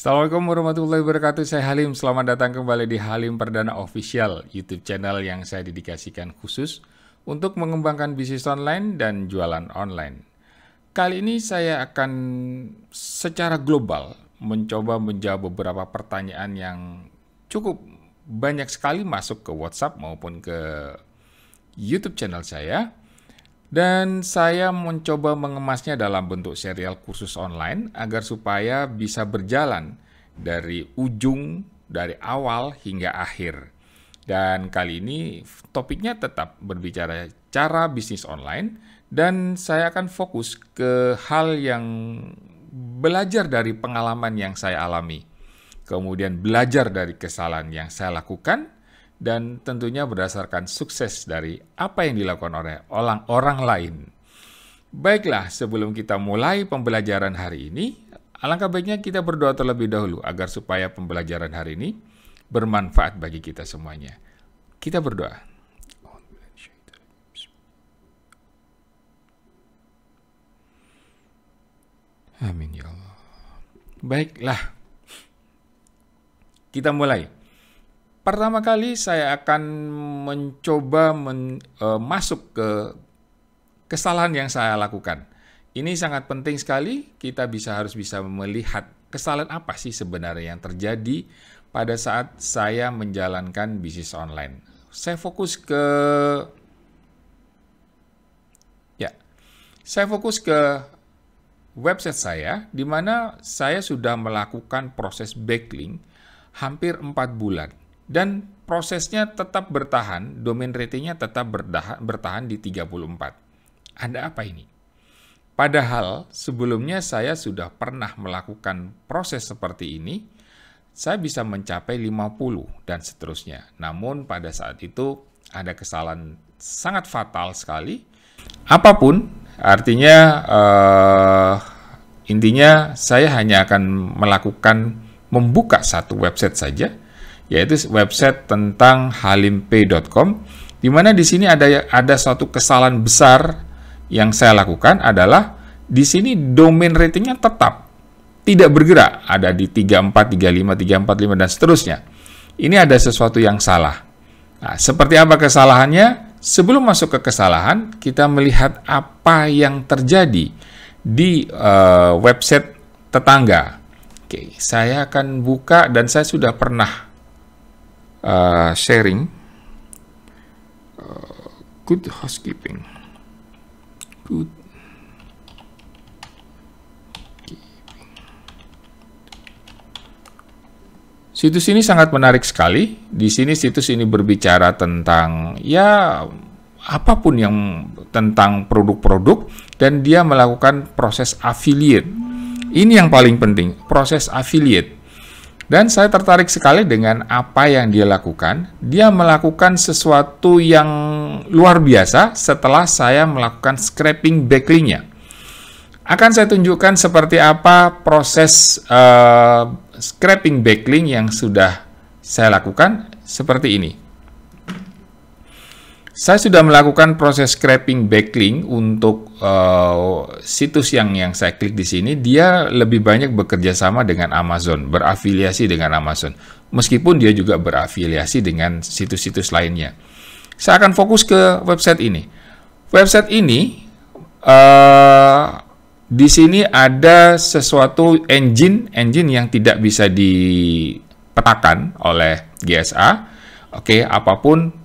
Assalamualaikum warahmatullahi wabarakatuh, saya Halim. Selamat datang kembali di Halim Perdana Official, YouTube channel yang saya dedikasikan khusus untuk mengembangkan bisnis online dan jualan online. Kali ini saya akan secara global mencoba menjawab beberapa pertanyaan yang cukup banyak sekali masuk ke WhatsApp maupun ke YouTube channel saya. Dan saya mencoba mengemasnya dalam bentuk serial kursus online agar supaya bisa berjalan dari ujung, dari awal hingga akhir. Dan kali ini topiknya tetap berbicara cara bisnis online dan saya akan fokus ke hal yang belajar dari pengalaman yang saya alami. Kemudian belajar dari kesalahan yang saya lakukan. Dan tentunya berdasarkan sukses dari apa yang dilakukan oleh orang lain. Baiklah, sebelum kita mulai pembelajaran hari ini, alangkah baiknya kita berdoa terlebih dahulu agar supaya pembelajaran hari ini bermanfaat bagi kita semuanya. Kita berdoa. Amin ya Allah. Baiklah, kita mulai. Pertama kali saya akan mencoba masuk ke kesalahan yang saya lakukan. Ini sangat penting sekali, kita harus bisa melihat kesalahan apa sih sebenarnya yang terjadi pada saat saya menjalankan bisnis online. Saya fokus ke website saya, di mana saya sudah melakukan proses backlink hampir 4 bulan. Dan prosesnya tetap bertahan, domain ratingnya tetap bertahan di 34. Ada apa ini? Padahal sebelumnya saya sudah pernah melakukan proses seperti ini, saya bisa mencapai 50 dan seterusnya. Namun pada saat itu ada kesalahan sangat fatal sekali. Apapun, artinya intinya saya hanya akan membuka satu website saja, yaitu website tentang halimpay.com, di mana di sini ada suatu kesalahan besar yang saya lakukan adalah di sini domain ratingnya tetap tidak bergerak, ada di 34, 35, 345 dan seterusnya. Ini ada sesuatu yang salah. Nah, seperti apa kesalahannya? Sebelum masuk ke kesalahan, kita melihat apa yang terjadi di website tetangga. Oke, saya akan buka dan saya sudah pernah sharing Good Housekeeping. Situs ini sangat menarik sekali. Di sini situs ini berbicara tentang ya apapun yang tentang produk-produk dan dia melakukan proses affiliate. Ini yang paling penting, proses affiliate. Dan saya tertarik sekali dengan apa yang dia lakukan. Dia melakukan sesuatu yang luar biasa setelah saya melakukan scraping backlink-nya. Akan saya tunjukkan seperti apa proses scraping backlink yang sudah saya lakukan seperti ini. Saya sudah melakukan proses scraping backlink untuk situs yang saya klik di sini. Dia lebih banyak bekerja sama dengan Amazon, berafiliasi dengan Amazon. Meskipun dia juga berafiliasi dengan situs-situs lainnya. Saya akan fokus ke website ini. Website ini, di sini ada sesuatu engine yang tidak bisa dipetakan oleh GSA. Oke, apapun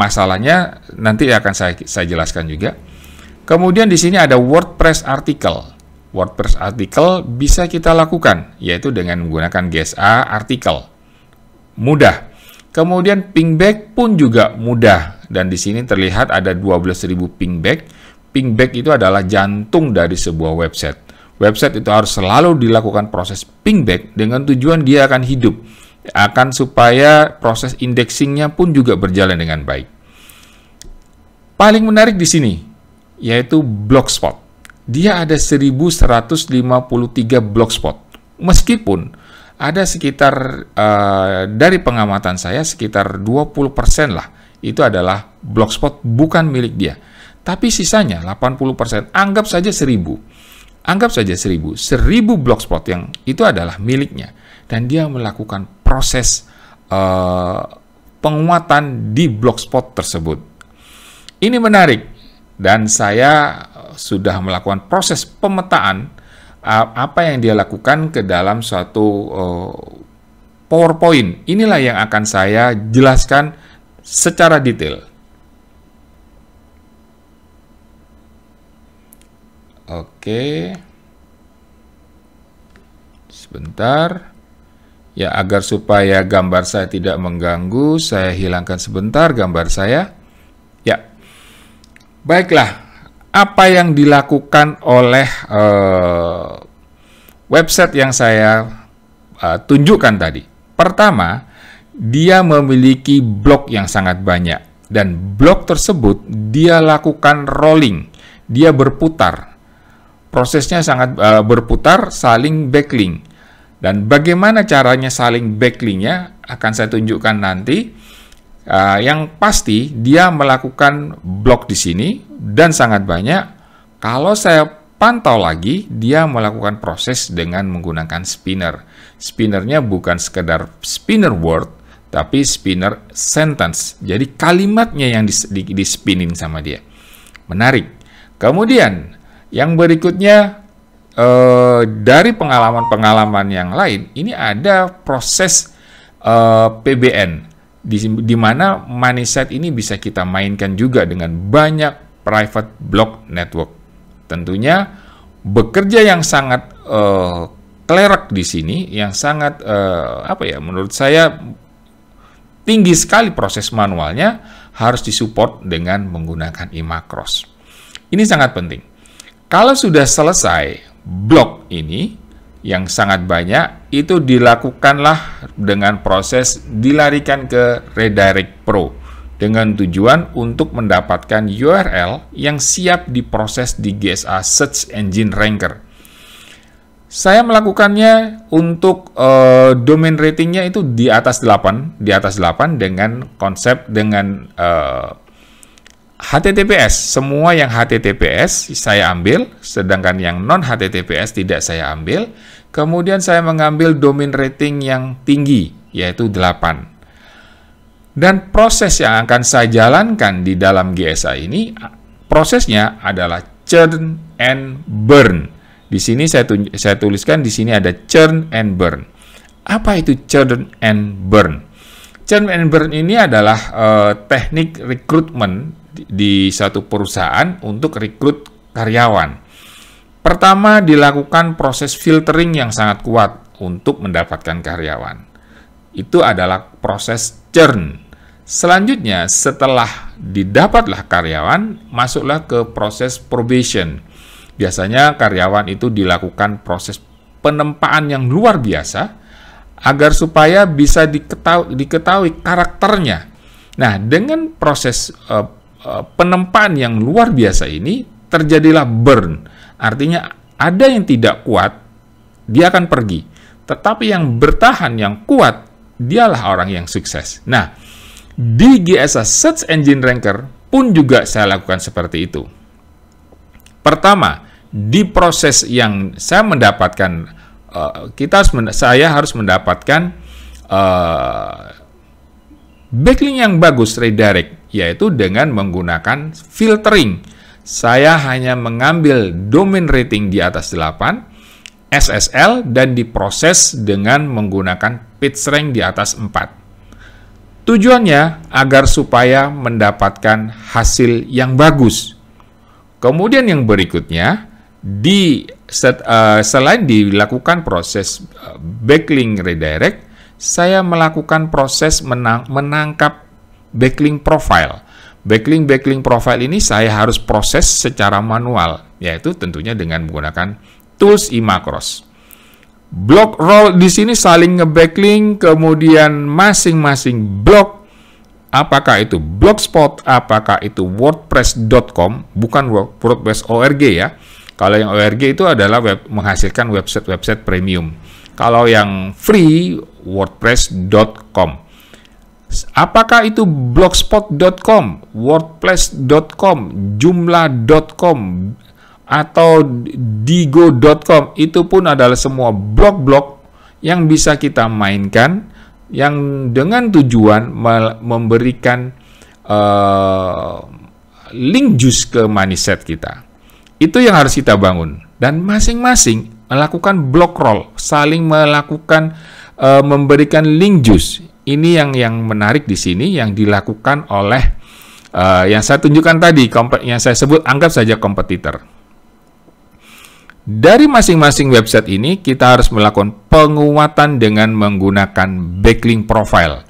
masalahnya nanti akan saya jelaskan juga. Kemudian di sini ada WordPress artikel. WordPress artikel bisa kita lakukan, yaitu dengan menggunakan GSA artikel. Mudah. Kemudian pingback pun juga mudah. Dan di sini terlihat ada 12.000 pingback. Pingback itu adalah jantung dari sebuah website. Website itu harus selalu dilakukan proses pingback dengan tujuan dia akan hidup. Akan supaya proses indexingnya pun juga berjalan dengan baik. Paling menarik di sini, yaitu blogspot. Dia ada 1153 blogspot. Meskipun ada sekitar, dari pengamatan saya, sekitar 20% lah. Itu adalah blogspot bukan milik dia. Tapi sisanya 80%, anggap saja 1000. Anggap saja 1000 blogspot yang itu adalah miliknya, dan dia melakukan proses penguatan di blogspot tersebut. Ini menarik, dan saya sudah melakukan proses pemetaan apa yang dia lakukan ke dalam suatu PowerPoint. Inilah yang akan saya jelaskan secara detail. Oke, sebentar ya, agar supaya gambar saya tidak mengganggu, saya hilangkan sebentar gambar saya. Ya, baiklah, apa yang dilakukan oleh website yang saya tunjukkan tadi? Pertama, dia memiliki blog yang sangat banyak, dan blog tersebut dia lakukan rolling, dia berputar. Prosesnya sangat berputar, saling backlink. Dan bagaimana caranya saling backlinknya akan saya tunjukkan nanti. Yang pasti dia melakukan blok di sini dan sangat banyak. Kalau saya pantau lagi, dia melakukan proses dengan menggunakan spinner. Spinnernya bukan sekedar spinner word, tapi spinner sentence. Jadi kalimatnya yang di-spinning sama dia. Menarik. Kemudian yang berikutnya, dari pengalaman-pengalaman yang lain, ini ada proses PBN, di mana mindset ini bisa kita mainkan juga dengan banyak private blog network. Tentunya bekerja yang sangat klerek di sini, yang sangat menurut saya tinggi sekali proses manualnya, harus disupport dengan menggunakan iMacros. Ini sangat penting. Kalau sudah selesai blog ini yang sangat banyak, itu dilakukanlah dengan proses dilarikan ke Redirect Pro dengan tujuan untuk mendapatkan URL yang siap diproses di GSA Search Engine Ranker. Saya melakukannya untuk domain ratingnya itu di atas 8 dengan konsep dengan HTTPS, semua yang HTTPS saya ambil, sedangkan yang non-HTTPS tidak saya ambil. Kemudian saya mengambil domain rating yang tinggi, yaitu 8. Dan proses yang akan saya jalankan di dalam GSA ini, prosesnya adalah churn and burn. Di sini saya tuliskan, di sini ada churn and burn. Apa itu churn and burn? Churn and burn ini adalah teknik rekrutmen di satu perusahaan untuk rekrut karyawan. Pertama, dilakukan proses filtering yang sangat kuat untuk mendapatkan karyawan. Itu adalah proses churn. Selanjutnya, setelah didapatlah karyawan, masuklah ke proses probation. Biasanya karyawan itu dilakukan proses penempaan yang luar biasa agar supaya bisa diketahui karakternya. Nah, dengan proses penempaan yang luar biasa ini, terjadilah burn. Artinya ada yang tidak kuat, dia akan pergi. Tetapi yang bertahan, yang kuat, dialah orang yang sukses. Nah, di GSA Search Engine Ranker pun juga saya lakukan seperti itu. Pertama, di proses yang saya mendapatkan, saya harus mendapatkan backlink yang bagus, redirect, yaitu dengan menggunakan filtering. Saya hanya mengambil domain rating di atas 8, SSL, dan diproses dengan menggunakan PageRank di atas 4. Tujuannya agar supaya mendapatkan hasil yang bagus. Kemudian yang berikutnya, selain dilakukan proses backlink redirect, saya melakukan proses menangkap backlink profile. Backlink profile ini saya harus proses secara manual, yaitu tentunya dengan menggunakan tools iMacros. Blog role di sini saling ngebacklink, kemudian masing-masing blog, apakah itu blogspot, apakah itu wordpress.com, bukan wordpress.org ya. Kalau yang org itu adalah menghasilkan website-website premium. Kalau yang free, wordpress.com. Apakah itu blogspot.com, wordpress.com, jumlah.com, atau digo.com, itu pun adalah semua blog-blog yang bisa kita mainkan, yang dengan tujuan memberikan link juice ke mindset kita. Itu yang harus kita bangun. Dan masing-masing melakukan blog roll, saling melakukan memberikan link juice. Ini yang menarik di sini, yang dilakukan oleh yang saya tunjukkan tadi, yang saya sebut anggap saja kompetitor. Dari masing-masing website ini, kita harus melakukan penguatan dengan menggunakan backlink profile.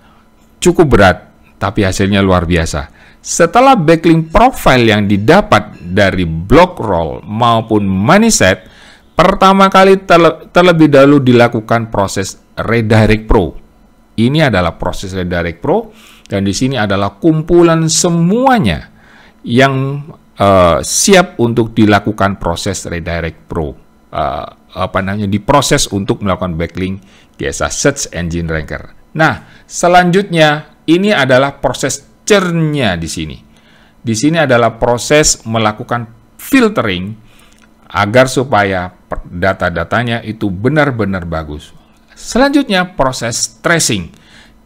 Cukup berat, tapi hasilnya luar biasa. Setelah backlink profile yang didapat dari blog roll maupun money set, pertama kali terlebih dahulu dilakukan proses Redirect Pro. Ini adalah proses Redirect Pro, dan di sini adalah kumpulan semuanya yang siap untuk dilakukan proses Redirect Pro, diproses untuk melakukan backlink GSA Search Engine Ranker. Nah, selanjutnya ini adalah proses churnnya di sini. Di sini adalah proses melakukan filtering agar supaya data-datanya itu benar-benar bagus. Selanjutnya proses tracing.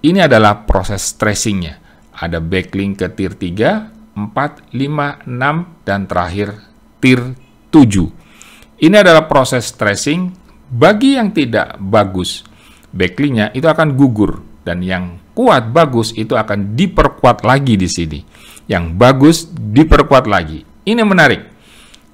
Ini adalah proses tracingnya. Ada backlink ke tier 3, 4, 5, 6, dan terakhir tier 7. Ini adalah proses tracing. Bagi yang tidak bagus backlinknya, itu akan gugur, dan yang kuat bagus itu akan diperkuat lagi di sini. Yang bagus diperkuat lagi. Ini menarik.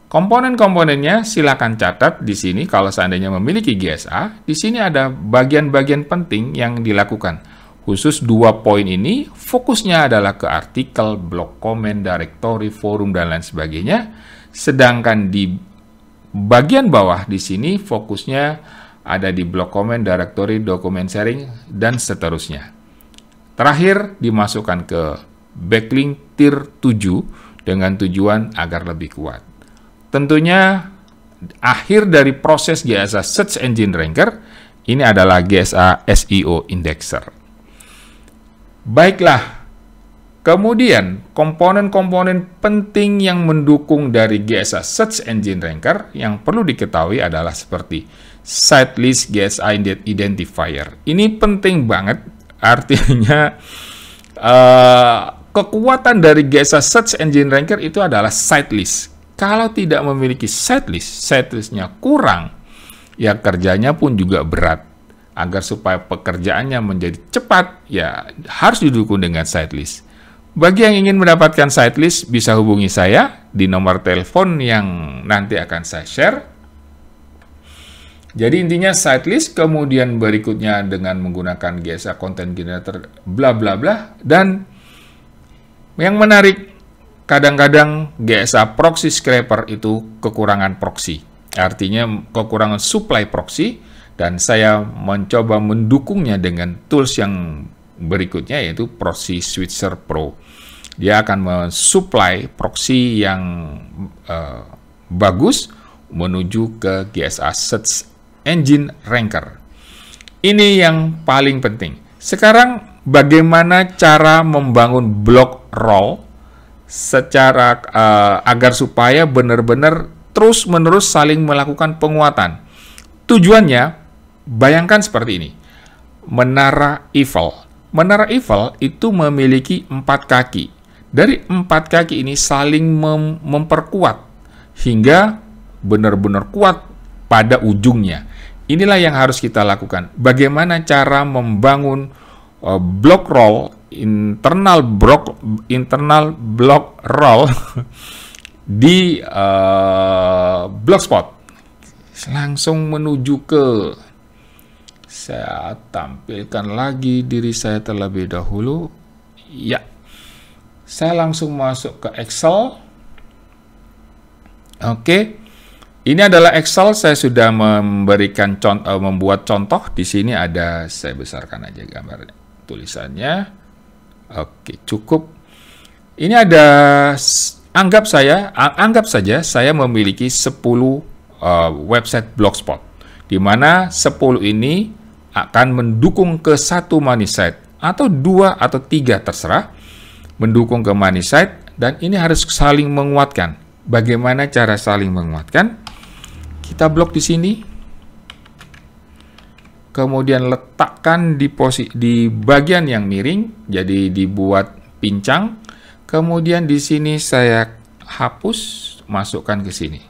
Komponen-komponennya silakan catat di sini kalau seandainya memiliki GSA. Di sini ada bagian-bagian penting yang dilakukan. Khusus 2 poin ini, fokusnya adalah ke artikel, blog, komen, directory, forum, dan lain sebagainya. Sedangkan di bagian bawah di sini, fokusnya ada di blog, komen, directory, dokumen sharing, dan seterusnya. Terakhir, dimasukkan ke backlink tier 7 dengan tujuan agar lebih kuat. Tentunya, akhir dari proses GSA Search Engine Ranker, ini adalah GSA SEO Indexer. Baiklah, kemudian komponen-komponen penting yang mendukung dari GSA Search Engine Ranker yang perlu diketahui adalah seperti site list GSA Identifier. Ini penting banget, artinya kekuatan dari GSA Search Engine Ranker itu adalah site list. Kalau tidak memiliki site list, site listnya kurang, ya kerjanya pun juga berat. Agar supaya pekerjaannya menjadi cepat, ya harus didukung dengan site list. Bagi yang ingin mendapatkan site list, bisa hubungi saya di nomor telepon yang nanti akan saya share. Jadi intinya site list, kemudian berikutnya dengan menggunakan GSA Content Generator, bla bla bla. Dan yang menarik, kadang-kadang GSA Proxy Scraper itu kekurangan proxy, artinya kekurangan supply proxy. Dan saya mencoba mendukungnya dengan tools yang berikutnya, yaitu Proxy Switcher Pro. Dia akan mensuplai proxy yang bagus menuju ke GSA Search Engine Ranker. Ini yang paling penting. Sekarang bagaimana cara membangun blog roll secara agar supaya benar-benar terus-menerus saling melakukan penguatan. Tujuannya, bayangkan seperti ini, menara Eiffel. Menara Eiffel itu memiliki 4 kaki. Dari 4 kaki ini saling memperkuat hingga benar-benar kuat pada ujungnya. Inilah yang harus kita lakukan. Bagaimana cara membangun block roll, internal block roll di blogspot. Langsung menuju ke, saya tampilkan lagi diri saya terlebih dahulu. Ya, saya langsung masuk ke Excel. Oke, ini adalah Excel. Saya sudah memberikan contoh, membuat contoh di sini. Ada, saya besarkan aja gambarnya, tulisannya. Oke, cukup. Ini ada, anggap saja saya memiliki 10 website blogspot, di mana 10 ini akan mendukung ke satu money site, atau 2 atau 3 terserah, mendukung ke money site, dan ini harus saling menguatkan. Bagaimana cara saling menguatkan? Kita blok di sini. Kemudian letakkan di posisi di bagian yang miring, jadi dibuat pincang. Kemudian di sini saya hapus, masukkan ke sini.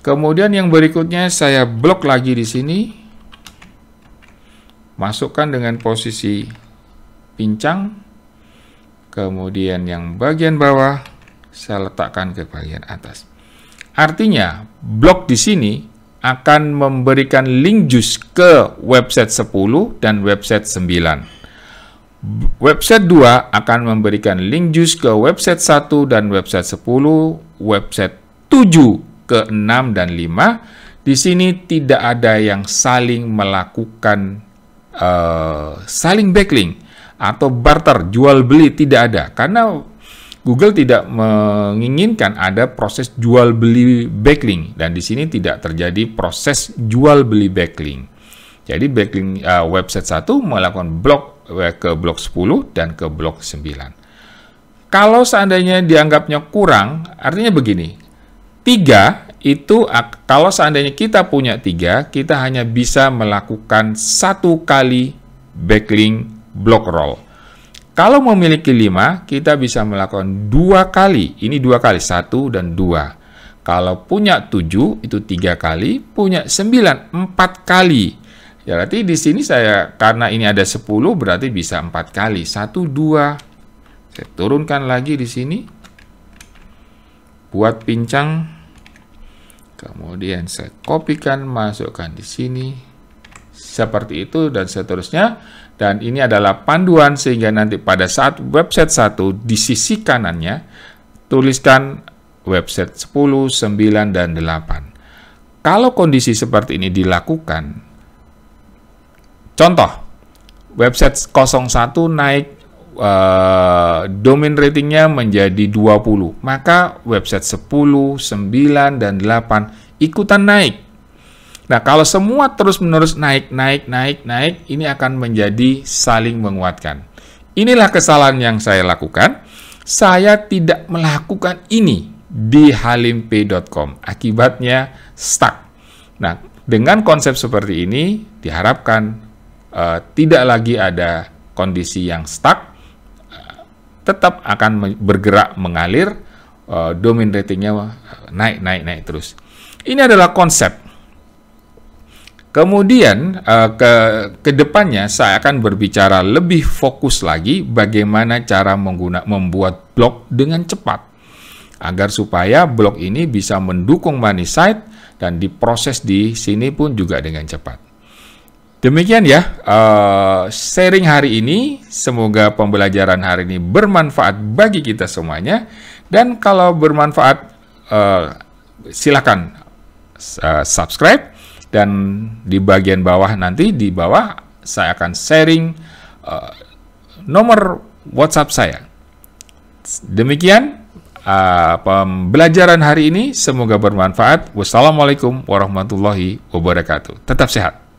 Kemudian yang berikutnya saya blok lagi di sini. Masukkan dengan posisi pincang. Kemudian yang bagian bawah saya letakkan ke bagian atas. Artinya, blok di sini akan memberikan link juice ke website 10 dan website 9. Website 2 akan memberikan link juice ke website 1 dan website 10, website 7 ke 6 dan 5. Di sini tidak ada yang saling melakukan saling backlink atau barter, jual beli, tidak ada. Karena Google tidak menginginkan ada proses jual beli backlink, dan di sini tidak terjadi proses jual beli backlink. Jadi backlink website 1 melakukan blok ke blok 10 dan ke blok 9. Kalau seandainya dianggapnya kurang, artinya begini. 3 itu kalau seandainya kita punya 3, kita hanya bisa melakukan 1 kali backlink block roll. Kalau memiliki 5, kita bisa melakukan 2 kali. Ini 2 kali, 1 dan 2. Kalau punya 7, itu 3 kali. Punya 9, 4 kali. Ya, berarti di sini saya, karena ini ada 10, berarti bisa 4 kali. 1, 2. Saya turunkan lagi di sini. Buat pincang. Kemudian saya kopikan, masukkan di sini. Seperti itu dan seterusnya. Dan ini adalah panduan sehingga nanti pada saat website 1 di sisi kanannya tuliskan website 10, 9, dan 8. Kalau kondisi seperti ini dilakukan, contoh, website 01 naik domain ratingnya menjadi 20, maka website 10, 9, dan 8 ikutan naik. Nah, kalau semua terus-menerus naik, ini akan menjadi saling menguatkan. Inilah kesalahan yang saya lakukan. Saya tidak melakukan ini di halimpay.com. Akibatnya stuck. Nah, dengan konsep seperti ini, diharapkan tidak lagi ada kondisi yang stuck. Tetap akan bergerak mengalir, domain ratingnya naik terus. Ini adalah konsep. Kemudian ke depannya saya akan berbicara lebih fokus lagi bagaimana cara membuat blog dengan cepat agar supaya blog ini bisa mendukung money site dan diproses di sini pun juga dengan cepat. Demikian ya sharing hari ini, semoga pembelajaran hari ini bermanfaat bagi kita semuanya, dan kalau bermanfaat silakan subscribe. Dan di bagian bawah nanti, di bawah saya akan sharing nomor WhatsApp saya. Demikian pembelajaran hari ini, semoga bermanfaat. Wassalamualaikum warahmatullahi wabarakatuh. Tetap sehat.